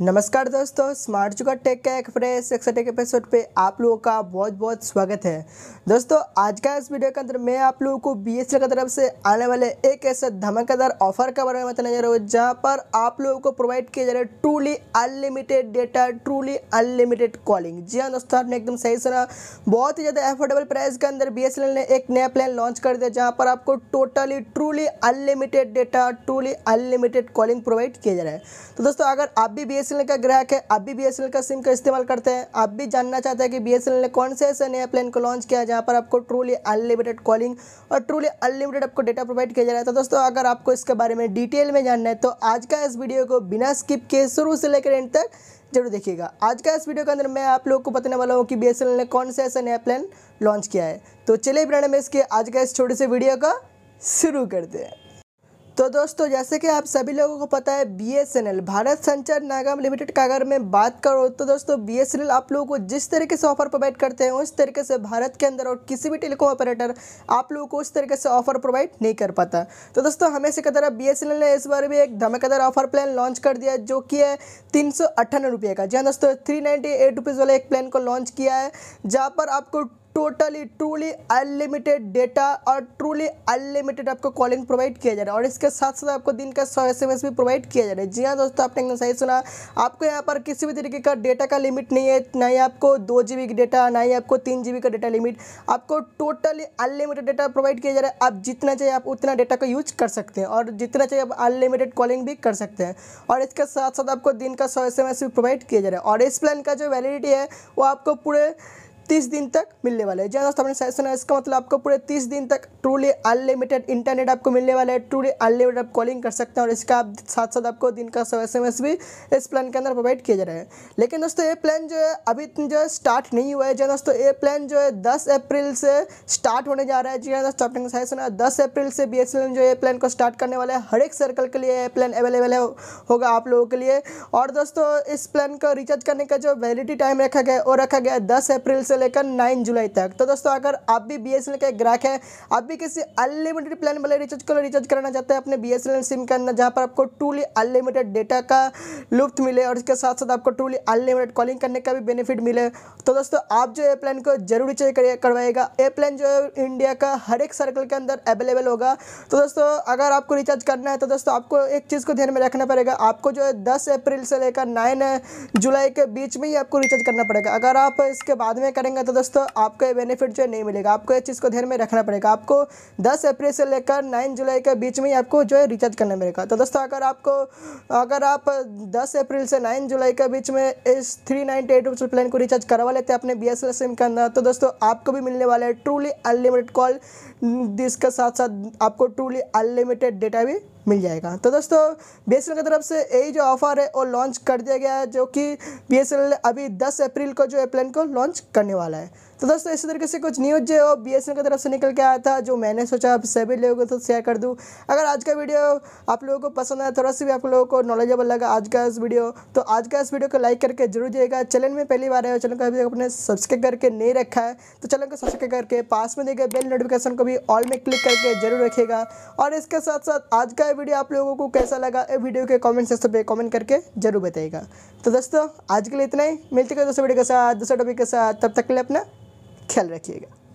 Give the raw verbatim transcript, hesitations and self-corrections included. नमस्कार दोस्तों, स्मार्ट जुका टेक का एक फ्रेश एक्साइटिंग एपिसोड पे आप लोगों का बहुत बहुत स्वागत है। दोस्तों, आज का इस वीडियो के अंदर मैं आप लोगों को बीएसएनएल की तरफ से आने वाले एक ऐसे धमाकेदार ऑफर के बारे में बताने जा रहा हूँ, जहाँ पर आप लोगों को प्रोवाइड किया जा रहा है truly unlimited data, truly unlimited calling. जी हाँ दोस्तों, आपने एकदम सही सुना। बहुत ही ज़्यादा एफोर्डेबल प्राइस के अंदर बीएसएनएल ने एक नया प्लान लॉन्च कर दिया, जहाँ पर आपको totally truly unlimited data, truly unlimited calling provide किया जा रहा है। तो दोस्तों, अगर आप भी बी का ग्राहक है, आप भी बीएसएनएल का सिम का इस्तेमाल करते हैं, आप भी जानना चाहते हैं कि बीएसएनएल ने कौन से ऐसे नया प्लान को लॉन्च किया है जहां पर आपको ट्रूली अनलिमिटेड कॉलिंग और ट्रूली अनलिमिटेड आपको डेटा प्रोवाइड किया जा रहा है। तो दोस्तों, अगर आपको इसके बारे में डिटेल में जानना है तो आज का इस वीडियो को बिना स्किप के शुरू से लेकर एंड तक जरूर देखिएगा। आज का इस वीडियो के अंदर मैं आप लोगों को बताने वाला हूँ कि बीएसएनएल ने कौन सा ऐसा नया प्लान लॉन्च किया है। तो चलिए बिना में इसके आज का इस छोटे से वीडियो का शुरू करते हैं। तो दोस्तों, जैसे कि आप सभी लोगों को पता है, बीएसएनएल भारत संचार निगम लिमिटेड का अगर मैं बात करूँ तो दोस्तों बीएसएनएल आप लोगों को जिस तरीके से ऑफर प्रोवाइड करते हैं उस तरीके से भारत के अंदर और किसी भी टेलीकॉम ऑपरेटर आप लोगों को उस तरीके से ऑफर प्रोवाइड नहीं कर पाता। तो दोस्तों, हमेशा की तरह बीएसएनएल ने इस बार भी एक धमाकेदार ऑफर प्लान लॉन्च कर दिया जो कि है तीन सौ अट्ठानवे रुपये का। जी हाँ दोस्तों, थ्री नाइन्टी एट रुपीज़ वाला एक प्लान को लॉन्च किया है, जहाँ पर आपको टोटली ट्रूली अनलिमिटेड डेटा और ट्रूली अनलिमिटेड आपको कॉलिंग प्रोवाइड किया जा रहा है और इसके साथ साथ आपको दिन का सौ एसएमएस भी प्रोवाइड किया जा रहा है। जी हाँ दोस्तों, आपने एकदम सही सुना। आपको यहाँ पर किसी भी तरीके का डेटा का लिमिट नहीं है, ना ही आपको दो जीबी का डेटा, ना ही आपको तीन जीबी का डेटा लिमिट। आपको टोटली अनलिमिटेड डेटा प्रोवाइड किया जा रहा है। आप जितना चाहिए आप उतना डेटा का यूज कर सकते हैं और जितना चाहिए आप अनलिमिटेड कॉलिंग भी कर सकते हैं और इसके साथ साथ आपको दिन का सौ एसएमएस भी प्रोवाइड किया जा रहा है। और इस प्लान का जो वैलिडिटी है वो आपको पूरे तीस दिन तक मिलने वाला है। जी दोस्तों, हमने सही सुना। इसका मतलब आपको पूरे तीस दिन तक ट्रूली अनलिमिटेड इंटरनेट आपको मिलने वाला है, ट्रूली अनलिमिटेड आप कॉलिंग कर सकते हैं और इसका आप साथ साथ आपको दिन का सौ एस एम एस भी इस प्लान के अंदर प्रोवाइड किया जा रहा है। लेकिन दोस्तों, ये प्लान जो है अभी जो है स्टार्ट नहीं हुआ है। जी दोस्तों, ये प्लान जो है दस अप्रैल से स्टार्ट होने जा रहा है। जी दोस्तों, आपने सही सुना। दस अप्रैल से बी एस एन एल जो ये प्लान को स्टार्ट करने वाला है। हर एक सर्कल के लिए ये प्लान अवेलेबल है होगा आप लोगों के लिए। और दोस्तों, इस प्लान को रिचार्ज करने का जो वैलिडिटी टाइम रखा गया वो रखा गया है दस अप्रैल से लेकर नौ जुलाई तक। तो दोस्तों, अगर आप भी बीएसएनएल का ग्राहक है, आप भी किसी अनलिमिटेड प्लान वाले रिचार्ज को रिचार्ज कराना चाहते हैं अपने बीएसएनएल सिम के अंदर, जहाँ पर आपको ट्रूली अनलिमिटेड डेटा का लुफ्त मिले और इसके साथ साथ आपको ट्रूली अनलिमिटेड कॉलिंग करने का भी बेनिफिट मिले, तो दोस्तों आप जो ए प्लान को जरूर रिचार्ज करवाएगा। ए प्लान जो है इंडिया का हर एक सर्कल के अंदर अवेलेबल होगा। तो दोस्तों, अगर आपको रिचार्ज करना है तो दोस्तों आपको एक चीज़ को ध्यान में रखना पड़ेगा। आपको जो है दस अप्रैल से लेकर नौ जुलाई के बीच में ही आपको रिचार्ज करना पड़ेगा। अगर आप इसके बाद में करेंगे तो दोस्तों आपको ये बेनिफिट जो नहीं मिलेगा। आपको इस चीज़ को ध्यान में रखना पड़ेगा। आपको दस अप्रैल से लेकर नौ जुलाई के बीच में ही आपको जो है रिचार्ज करना पड़ेगा। तो दोस्तों, अगर आपको अगर आप दस अप्रैल से नौ जुलाई के बीच में इस three ninety eight rupees plan को रिचार्ज करवा लेते हैं अपने बीएसएनएल सिम के अंदर, तो दोस्तों आपको भी मिलने वाला है ट्रूली अनलिमिटेड कॉल, जिसके साथ साथ आपको ट्रूली अनलिमिटेड डेटा भी मिल जाएगा। तो दोस्तों, बीएसएनएल की तरफ से यही जो ऑफर है वो लॉन्च कर दिया गया है, जो कि बीएसएनएल अभी दस अप्रैल को जो है प्लान को लॉन्च करने वाला है। तो दोस्तों, इसी तरीके से कुछ न्यूज़ जो है वो बीएसएनएल की तरफ से निकल के आया था, जो मैंने सोचा आप सभी लोगों को शेयर कर दूं। अगर आज का वीडियो आप लोगों को पसंद आया, थोड़ा सा भी आप लोगों को नॉलेजेबल लगा आज का इस वीडियो, तो आज का इस वीडियो को लाइक करके जरूर जाइएगा। चैनल में पहली बार है, चैनल को अभी आपने सब्सक्राइब करके नहीं रखा है तो चैनल को सब्सक्राइब करके पास में दिए गए बेल नोटिफिकेशन को भी ऑल में क्लिक करके जरूर रखिएगा। और इसके साथ साथ आज का वीडियो आप लोगों को कैसा लगा, ये वीडियो के कमेंट सेक्शन पे कमेंट करके जरूर बताइएगा। तो दोस्तों, आज के लिए इतना ही। मिलते हैं दूसरे वीडियो के साथ, दूसरे टॉपिक के साथ। तब तक के लिए अपना ख्याल रखिएगा।